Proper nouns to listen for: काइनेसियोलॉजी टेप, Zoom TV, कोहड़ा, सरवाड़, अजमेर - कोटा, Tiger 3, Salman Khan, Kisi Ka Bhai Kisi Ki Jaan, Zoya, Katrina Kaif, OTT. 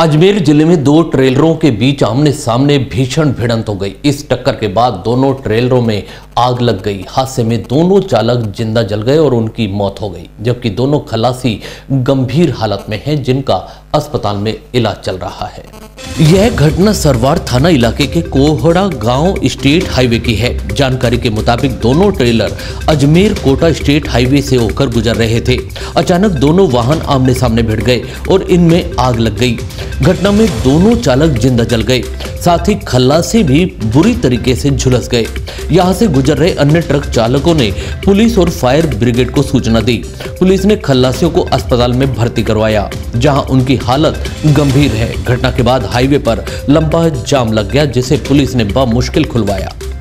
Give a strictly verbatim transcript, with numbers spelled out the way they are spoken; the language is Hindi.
अजमेर जिले में दो ट्रेलरों के बीच आमने सामने भीषण भिड़ंत हो गई। इस टक्कर के बाद दोनों ट्रेलरों में आग लग गई। हादसे में दोनों चालक जिंदा जल गए और उनकी मौत हो गई, जबकि दोनों खलासी गंभीर हालत में हैं, जिनका अस्पताल में इलाज चल रहा है। यह घटना सरवाड़ थाना इलाके के कोहड़ा गांव स्टेट हाईवे की है। जानकारी के मुताबिक दोनों trailer अजमेर कोटा state highway से होकर गुजर रहे थे। अचानक दोनों वाहन आमने सामने भिड़ गए और इनमें आग लग गई। घटना में दोनों चालक जिंदा जल गए, साथ ही खलासी भी बुरी तरीके से झुलस गए। यहाँ से गुजर रहे अन्य ट्रक चालकों ने पुलिस और फायर ब्रिगेड को सूचना दी। पुलिस ने खलासियों को अस्पताल में भर्ती करवाया, जहाँ उनकी हालत गंभीर है। घटना के बाद हाईवे पर लंबा जाम लग गया, जिसे पुलिस ने बमुश्किल खुलवाया।